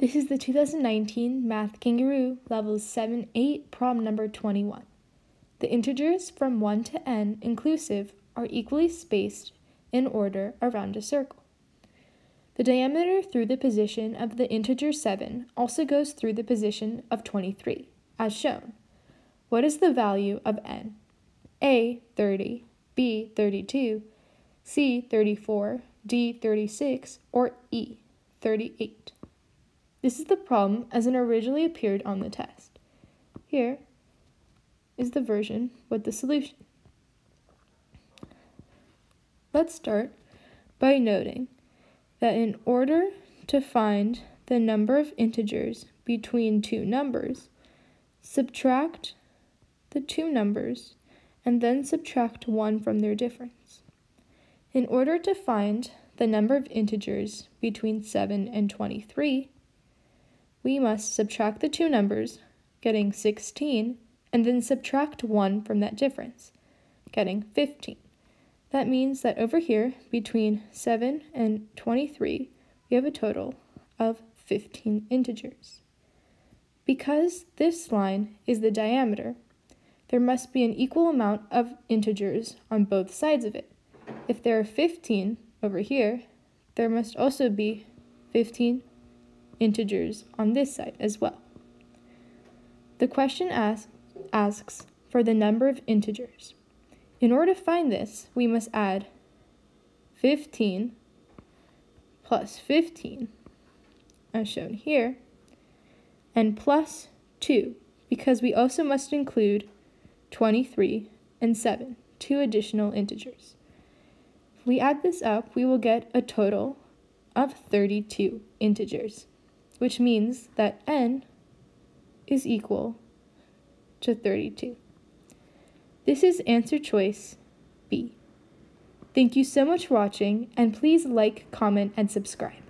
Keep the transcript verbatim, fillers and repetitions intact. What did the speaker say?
This is the two thousand nineteen Math Kangaroo Level seven eight Problem Number twenty-one. The integers from one to n inclusive are equally spaced in order around a circle. The diameter through the position of the integer seven also goes through the position of twenty-three, as shown. What is the value of n? A, thirty, B, thirty-two, C, thirty-four, D, thirty-six, or E, thirty-eight? This is the problem as it originally appeared on the test. Here is the version with the solution. Let's start by noting that in order to find the number of integers between two numbers, subtract the two numbers and then subtract one from their difference. In order to find the number of integers between seven and twenty-three, we must subtract the two numbers, getting sixteen, and then subtract one from that difference, getting fifteen. That means that over here, between seven and twenty-three, we have a total of fifteen integers. Because this line is the diameter, there must be an equal amount of integers on both sides of it. If there are fifteen over here, there must also be fifteen integers on this side as well. The question asks, asks for the number of integers. In order to find this, we must add fifteen plus fifteen, as shown here, and plus two, because we also must include twenty-three and seven, two additional integers. If we add this up, we will get a total of thirty-two integers, which means that n is equal to thirty-two. This is answer choice B. Thank you so much for watching, and please like, comment, and subscribe.